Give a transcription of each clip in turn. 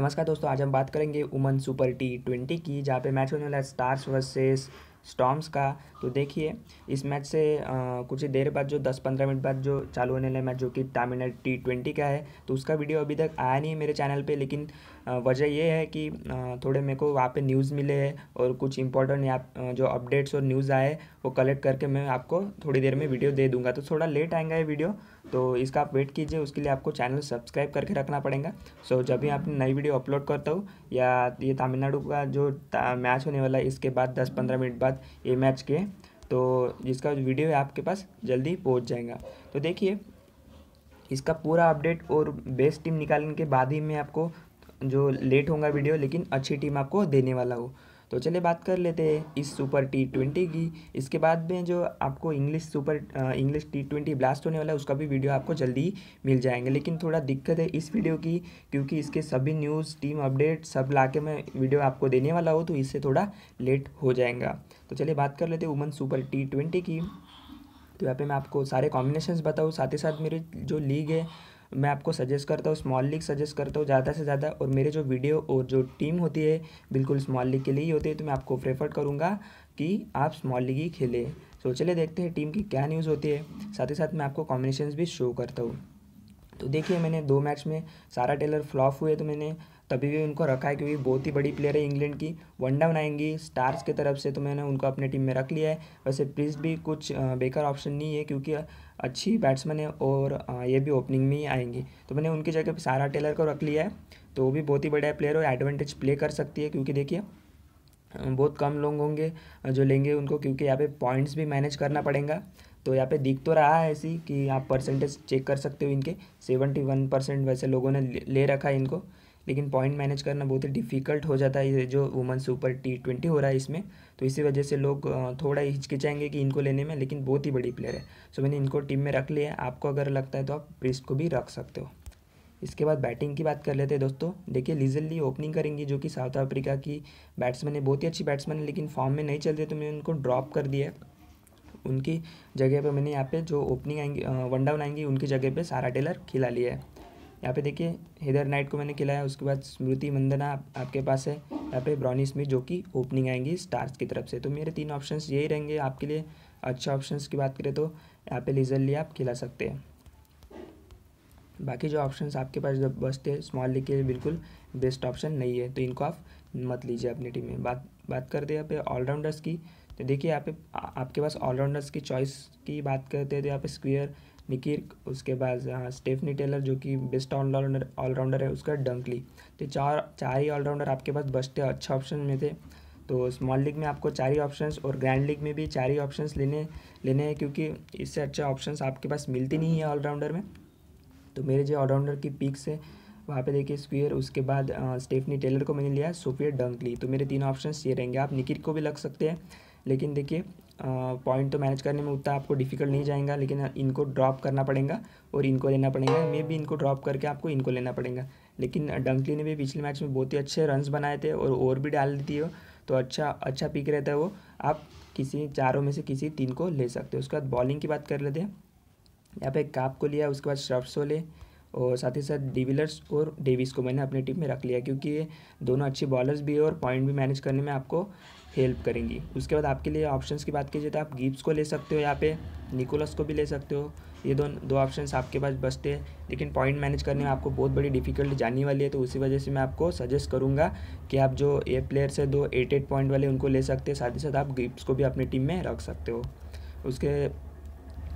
नमस्कार दोस्तों, आज हम बात करेंगे वुमेन सुपर T20 की, जहाँ पे मैच होने वाला है स्टार्स वर्सेस स्टॉर्म्स का। तो देखिए, इस मैच से कुछ ही देर बाद जो 10-15 मिनट बाद जो चालू होने वाला मैच जो कि तमिल नाडु T20 का है, तो उसका वीडियो अभी तक आया नहीं है मेरे चैनल पे। लेकिन वजह ये है कि थोड़े मेरे को वहाँ पे न्यूज़ मिले हैं और कुछ इंपॉर्टेंट यहाँ जो अपडेट्स और न्यूज़ आए वो कलेक्ट करके मैं आपको थोड़ी देर में वीडियो दे दूँगा। तो थोड़ा लेट आएगा ये वीडियो, तो इसका आप वेट कीजिए। उसके लिए आपको चैनल सब्सक्राइब करके रखना पड़ेगा। सो जब भी आप नई वीडियो अपलोड करता हूँ या ये तमिलनाडु का जो मैच होने वाला है इसके बाद 10-15 मिनट बाद ये मैच के, तो जिसका वीडियो है आपके पास जल्दी पहुँच जाएगा। तो देखिए, इसका पूरा अपडेट और बेस्ट टीम निकालने के बाद ही मैं आपको जो लेट होगा वीडियो, लेकिन अच्छी टीम आपको देने वाला हो। तो चलिए बात कर लेते हैं इस सुपर T20 की। इसके बाद में जो आपको इंग्लिश T20 ब्लास्ट होने वाला है उसका भी वीडियो आपको जल्दी मिल जाएंगे। लेकिन थोड़ा दिक्कत है इस वीडियो की, क्योंकि इसके सभी न्यूज़ टीम अपडेट सब लाके मैं वीडियो आपको देने वाला हूँ, तो इससे थोड़ा लेट हो जाएगा। तो चलिए बात कर लेते हैं वुमेन सुपर T20 की। तो यहाँ पर मैं आपको सारे कॉम्बिनेशंस बताऊँ, साथ ही साथ मेरी जो लीग है मैं आपको सजेस्ट करता हूँ, स्मॉल लीग सजेस्ट करता हूँ ज़्यादा से ज़्यादा। और मेरे जो वीडियो और जो टीम होती है बिल्कुल स्मॉल लीग के लिए ही होती है, तो मैं आपको प्रेफर करूँगा कि आप स्मॉल लीग ही खेलें। तो चलिए देखते हैं टीम की क्या न्यूज़ होती है, साथ ही साथ मैं आपको कॉम्बिनेशंस भी शो करता हूँ। तो देखिए, मैंने दो मैच में सारा टेलर फ्लॉप हुए, तो मैंने तभी भी उनको रखा है क्योंकि बहुत ही बड़ी प्लेयर है इंग्लैंड की। वन डाउन आएंगी स्टार्स की तरफ से, तो मैंने उनको अपने टीम में रख लिया है। वैसे प्रिस भी कुछ बेकार ऑप्शन नहीं है क्योंकि अच्छी बैट्समैन है और ये भी ओपनिंग में ही आएंगी, तो मैंने उनकी जगह पर सारा टेलर को रख लिया है। तो वो भी बहुत ही बड़ा प्लेयर और एडवांटेज प्ले कर सकती है, क्योंकि देखिए बहुत कम लोग होंगे जो लेंगे उनको, क्योंकि यहाँ पे पॉइंट्स भी मैनेज करना पड़ेगा। तो यहाँ पे दिख तो रहा है ऐसी कि आप परसेंटेज चेक कर सकते हो, इनके 71% वैसे लोगों ने ले रखा है इनको, लेकिन पॉइंट मैनेज करना बहुत ही डिफ़िकल्ट हो जाता है ये जो वुमेन सुपर T20 हो रहा है इसमें। तो इसी वजह से लोग थोड़ा हिचकिचाएंगे कि इनको लेने में, लेकिन बहुत ही बड़ी प्लेयर है। सो मैंने इनको टीम में रख लिया है, आपको अगर लगता है तो आप प्रिस्ट को भी रख सकते हो। इसके बाद बैटिंग की बात कर लेते हैं दोस्तों। देखिए, लिजली ओपनिंग करेंगी जो कि साउथ अफ्रीका की बैट्समैन है, बहुत ही अच्छी बैट्समैन है, लेकिन फॉर्म में नहीं चलते, तो मैंने उनको ड्रॉप कर दिया। उनकी जगह पे मैंने यहाँ पे जो ओपनिंग आएंगी वन डाउन आएंगी उनकी जगह पे सारा टेलर खिला लिया है। यहाँ पे देखिए, हेदर नाइट को मैंने खिलाया, उसके बाद स्मृति मंदना आपके पास है, यहाँ पे ब्रॉनी स्मिथ जो कि ओपनिंग आएंगी स्टार्स की तरफ से। तो मेरे तीन ऑप्शंस यही रहेंगे आपके लिए। अच्छे ऑप्शंस की बात करें तो यहाँ पे लिजली आप खिला सकते हैं। बाकी जो ऑप्शंस आपके पास जब बचते हैं स्मॉल लीग के लिए बिल्कुल बेस्ट ऑप्शन नहीं है, तो इनको आप मत लीजिए अपनी टीम में। बात करते हैं यहाँ पे ऑलराउंडर्स की। तो देखिए, यहाँ पे आपके पास ऑलराउंडर्स की चॉइस की बात करते हैं तो यहाँ पे स्क्वायर निकिर, उसके बाद स्टेफनी टेलर जो कि बेस्ट ऑलराउंडर है, उसका डंकली। तो चार ही ऑलराउंडर आपके पास बचते अच्छे ऑप्शन में थे। तो स्मॉल लीग में आपको चार ही ऑप्शंस और ग्रैंड लीग में भी चार ही ऑप्शंस लेने हैं, क्योंकि इससे अच्छे ऑप्शंस आपके पास मिलती नहीं है ऑलराउंडर में। तो मेरे जो ऑलराउंडर की पिक्स है वहाँ पे देखिए स्क्वायर, उसके बाद स्टेफनी टेलर को मैंने लिया, सोफिया डंकली। तो मेरे तीन ऑप्शंस ये रहेंगे। आप निकिर को भी लग सकते हैं, लेकिन देखिए पॉइंट तो मैनेज करने में उतना आपको डिफ़िकल्ट नहीं जाएगा, लेकिन इनको ड्रॉप करना पड़ेगा और इनको लेना पड़ेगा। मे भी इनको ड्रॉप करके आपको इनको लेना पड़ेगा, लेकिन डंकली ने भी पिछले मैच में बहुत ही अच्छे रन्स बनाए थे और ओवर भी डाल देती हो, तो अच्छा पिक रहता है वो। आप किसी चारों में से किसी तीन को ले सकते हो। उसके बाद बॉलिंग की बात कर लेते हैं। यहाँ पे काप को लिया, उसके बाद श्रब्सोले और साथ ही साथ डिविलर्स और डेविस को मैंने अपनी टीम में रख लिया, क्योंकि ये दोनों अच्छी बॉलर्स भी है और पॉइंट भी मैनेज करने में आपको हेल्प करेंगी। उसके बाद आपके लिए ऑप्शंस की बात कीजिए तो आप गिब्स को ले सकते हो, यहाँ पे निकोलस को भी ले सकते हो। ये दो ऑप्शंस आपके पास बचते हैं, लेकिन पॉइंट मैनेज करने में आपको बहुत बड़ी डिफ़िकल्ट जानी वाली है। तो उसी वजह से मैं आपको सजेस्ट करूँगा कि आप जो ए प्लेयर्स है 2 88 पॉइंट वाले उनको ले सकते हैं, साथ ही साथ आप गिब्स को भी अपनी टीम में रख सकते हो। उसके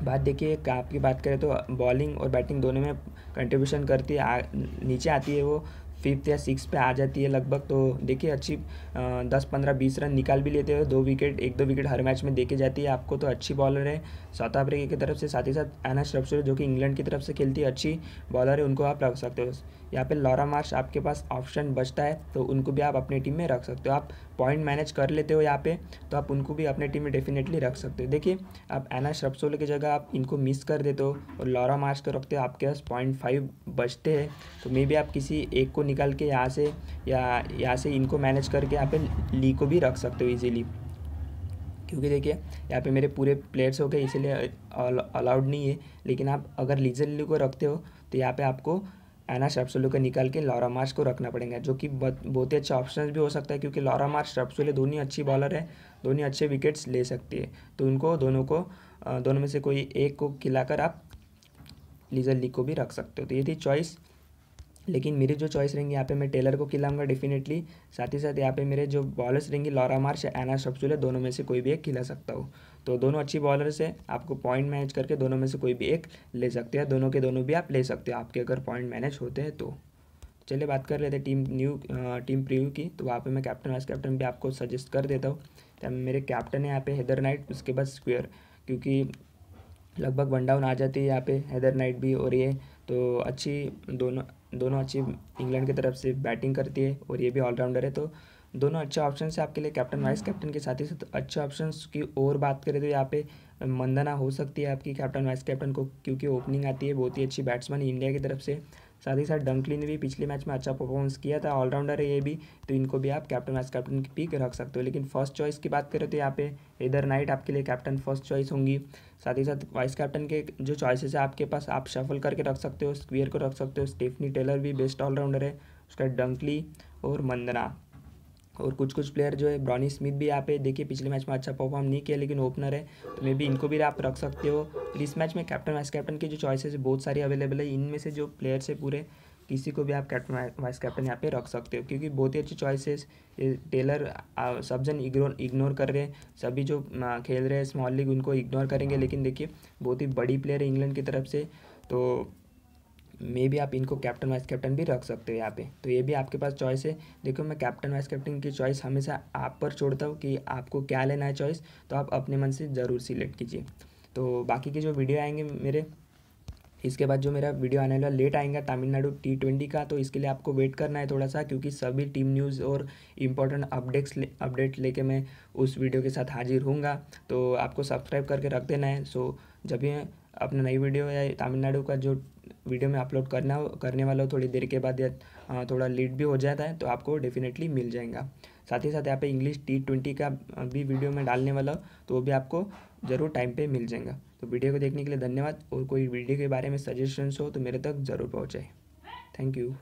बात देखिए, काप की बात करें तो बॉलिंग और बैटिंग दोनों में कंट्रीब्यूशन करती है, नीचे आती है वो 5th या 6th पे आ जाती है लगभग। तो देखिए अच्छी 10-15-20 रन निकाल भी लेते हैं, 1-2 विकेट हर मैच में देके जाती है आपको। तो अच्छी बॉलर है साउथ अफ्रीका की तरफ से, साथ ही साथ एना श्रब्सोल जो कि इंग्लैंड की तरफ से खेलती है, अच्छी बॉलर है, उनको आप रख सकते हो। यहाँ पे लॉरा मार्श आपके पास ऑप्शन बचता है, तो उनको भी आप अपनी टीम में रख सकते हो। आप पॉइंट मैनेज कर लेते हो यहाँ पे, तो आप उनको भी अपनी टीम में डेफिनेटली रख सकते हो। देखिए, आप एना श्रब्सोल की जगह आप इनको मिस कर देते हो और लॉरा मार्श को रखते हो, आपके पास 0.5 बचते हैं, तो मे बी आप किसी एक को निकाल के यहाँ से यहाँ से इनको मैनेज करके यहाँ पे ली को भी रख सकते हो इजीली, क्योंकि देखिए यहाँ पे मेरे पूरे प्लेयर्स हो गए इसीलिए अलाउड नहीं है। लेकिन आप अगर लीजली को रखते हो तो यहाँ पे आपको एना श्रबसोले को निकाल के लॉरा मार्श को रखना पड़ेगा, जो कि बहुत ही अच्छा ऑप्शन भी हो सकता है क्योंकि लॉरा मार्श श्रबसोले दोनों अच्छी बॉलर है, दोनों अच्छे विकेट्स ले सकती है। तो उनको दोनों में से कोई एक को खिलाकर आप लीजर लीग को भी रख सकते हो। तो ये थी चॉइस, लेकिन मेरी जो चॉइस रहेंगी यहाँ पे मैं टेलर को खिलाऊंगा डेफिनेटली। साथ ही साथ यहाँ पे मेरे जो बॉलर्स रहेंगी लॉरा मार्श एना श्रबसोले दोनों में से कोई भी एक खिला सकता हूँ। तो दोनों अच्छी बॉलर्स है, आपको पॉइंट मैनेज करके दोनों में से कोई भी एक ले सकते हैं, दोनों के दोनों भी आप ले सकते हो आपके अगर पॉइंट मैनेज होते हैं तो। चलिए बात कर लेते हैं टीम प्रीव्यू की। तो वहाँ पे मैं कैप्टन वाइस कैप्टन भी आपको सजेस्ट कर देता हूँ। तो मेरे कैप्टन है यहाँ पे हेदर नाइट, उसके बाद स्क्वायर, क्योंकि लगभग वन डाउन आ जाती है यहाँ पे हेदर नाइट भी, और ये तो अच्छी दोनों अच्छी इंग्लैंड की तरफ से बैटिंग करती है और ये भी ऑलराउंडर है। तो दोनों अच्छे ऑप्शन है आपके लिए कैप्टन वाइस कैप्टन के। साथ ही साथ अच्छे ऑप्शन की और बात करें तो यहाँ पे मंदाना हो सकती है आपकी कैप्टन वाइस कैप्टन को, क्योंकि ओपनिंग आती है, बहुत ही अच्छी बैट्समैन इंडिया की तरफ से। साथ ही साथ डंकली ने भी पिछले मैच में अच्छा परफॉर्मेंस किया था, ऑलराउंडर है ये भी, तो इनको भी आप कैप्टन वाइस कैप्टन की पिक रख सकते हो। लेकिन फर्स्ट चॉइस की बात करें तो यहाँ पे हेदर नाइट आपके लिए कैप्टन फर्स्ट चॉइस होंगी। साथ ही साथ वाइस कैप्टन के जो चॉइसेस है आपके पास, आप शफल करके रख सकते हो, स्क्वायर को रख सकते हो, स्टेफनी टेलर भी बेस्ट ऑलराउंडर है, उसका डंकली और मंदाना, और कुछ प्लेयर जो है ब्रॉनी स्मिथ भी यहाँ पे देखिए पिछले मैच में अच्छा परफॉर्म नहीं किया लेकिन ओपनर है, तो मे भी इनको भी आप रख सकते हो। और इस मैच में कैप्टन वाइस कैप्टन की जो चॉइसेस बहुत सारी अवेलेबल है, इनमें से जो प्लेयर्स है पूरे किसी को भी आप कैप्टन वाइस कैप्टन यहाँ पे रख सकते हो, क्योंकि बहुत ही अच्छी चॉइसेस। टेलर सब जन इग्नोर कर रहे हैं, सभी जो खेल रहे हैं स्मॉल लीग उनको इग्नोर करेंगे, लेकिन देखिए बहुत ही बड़ी प्लेयर है इंग्लैंड की तरफ से, तो मे भी आप इनको कैप्टन वाइस कैप्टन भी रख सकते हो यहाँ पे। तो ये भी आपके पास चॉइस है। देखो मैं कैप्टन वाइस कैप्टन की चॉइस हमेशा आप पर छोड़ता हूँ कि आपको क्या लेना है चॉइस, तो आप अपने मन से ज़रूर सिलेक्ट कीजिए। तो बाकी के जो वीडियो आएंगे मेरे, इसके बाद जो मेरा वीडियो आने वाला लेट आएगा तमिलनाडु T20 का, तो इसके लिए आपको वेट करना है थोड़ा सा, क्योंकि सभी टीम न्यूज़ और इम्पोर्टेंट अपडेट लेके मैं उस वीडियो के साथ हाजिर होऊंगा। तो आपको सब्सक्राइब करके रख देना है। सो जब भी अपना नई वीडियो या तमिलनाडु का जो वीडियो में अपलोड करने वाला हो थोड़ी देर के बाद, या थोड़ा लेट भी हो जाता है तो आपको डेफिनेटली मिल जाएगा। साथ ही साथ यहाँ पे इंग्लिश T20 का भी वीडियो में डालने वाला हो, तो वो भी आपको ज़रूर टाइम पे मिल जाएगा। तो वीडियो को देखने के लिए धन्यवाद, और कोई वीडियो के बारे में सजेशन्स हो तो मेरे तक ज़रूर पहुँचाए। Thank you.